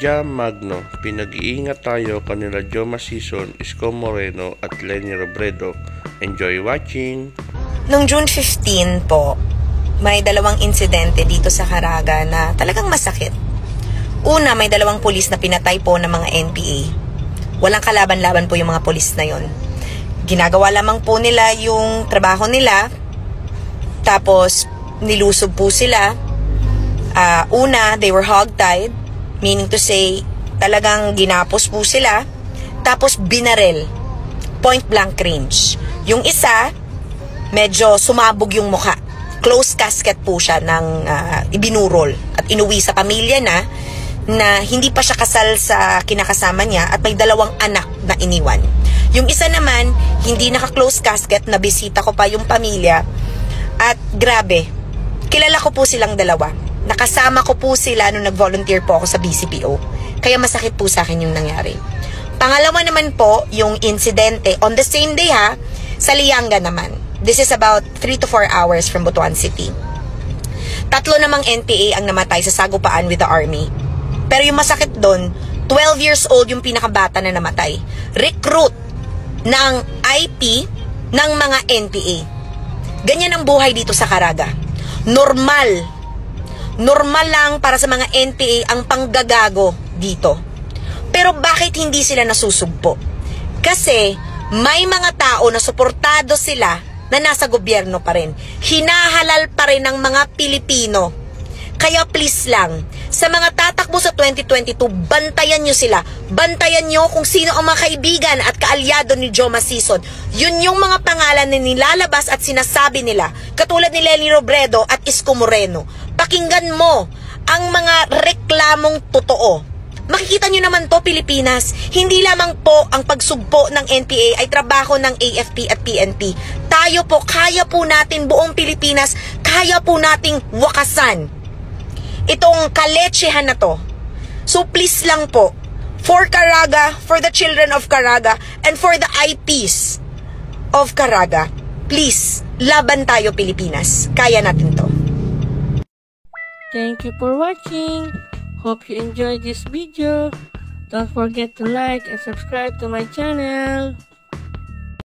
Jam Magno, pinag-iingat tayo kanila Joma Sison, Isko Moreno at Leni Robredo. Enjoy watching! Noong June 15 po, may dalawang insidente dito sa Caraga na talagang masakit. Una, may dalawang pulis na pinatay po ng mga NPA. Walang kalaban-laban po yung mga pulis na yon. Ginagawa lamang po nila yung trabaho nila, tapos nilusob po sila. Una, they were hog-tied. Meaning to say, talagang ginapos po sila. Tapos binarel. Point blank range. Yung isa, medyo sumabog yung mukha. Close casket po siya ng ibinurol. At inuwi sa pamilya na hindi pa siya kasal sa kinakasama niya at may dalawang anak na iniwan. Yung isa naman, hindi naka-close casket, nabisita ko pa yung pamilya. At grabe, kilala ko po silang dalawa. Nakasama ko po sila nung nag-volunteer po ako sa BCPO. Kaya masakit po sa akin yung nangyari. Pangalawa naman po, yung insidente, on the same day sa Lianga naman. This is about 3 to 4 hours from Butuan City. Tatlo namang NPA ang namatay sa Sagupaan with the army. Pero yung masakit doon, 12 years old yung pinakabata na namatay. Recruit ng IP ng mga NPA. Ganyan ang buhay dito sa Caraga. Normal lang para sa mga NPA ang panggagago dito. Pero bakit hindi sila nasusugpo? Kasi may mga tao na suportado sila na nasa gobyerno pa rin. Hinahalal pa rin ng mga Pilipino. Kaya please lang, sa mga tatakbo sa 2022, bantayan nyo sila. Bantayan nyo kung sino ang mga kaibigan at kaalyado ni Joma Sison. Yun yung mga pangalan na nilalabas at sinasabi nila. Katulad ni Leni Robredo at Isko Moreno. Pakinggan mo ang mga reklamong totoo. Makikita nyo naman to, Pilipinas. Hindi lamang po ang pagsugpo ng NPA ay trabaho ng AFP at PNP. Tayo po, kaya po natin buong Pilipinas, kaya po nating wakasan itong kalechehan na to. So please lang po, for Caraga, for the children of Caraga, and for the IPs of Caraga, please, laban tayo Pilipinas. Kaya natin to. Thank you for watching. Hope you enjoyed this video. Don't forget to like and subscribe to my channel.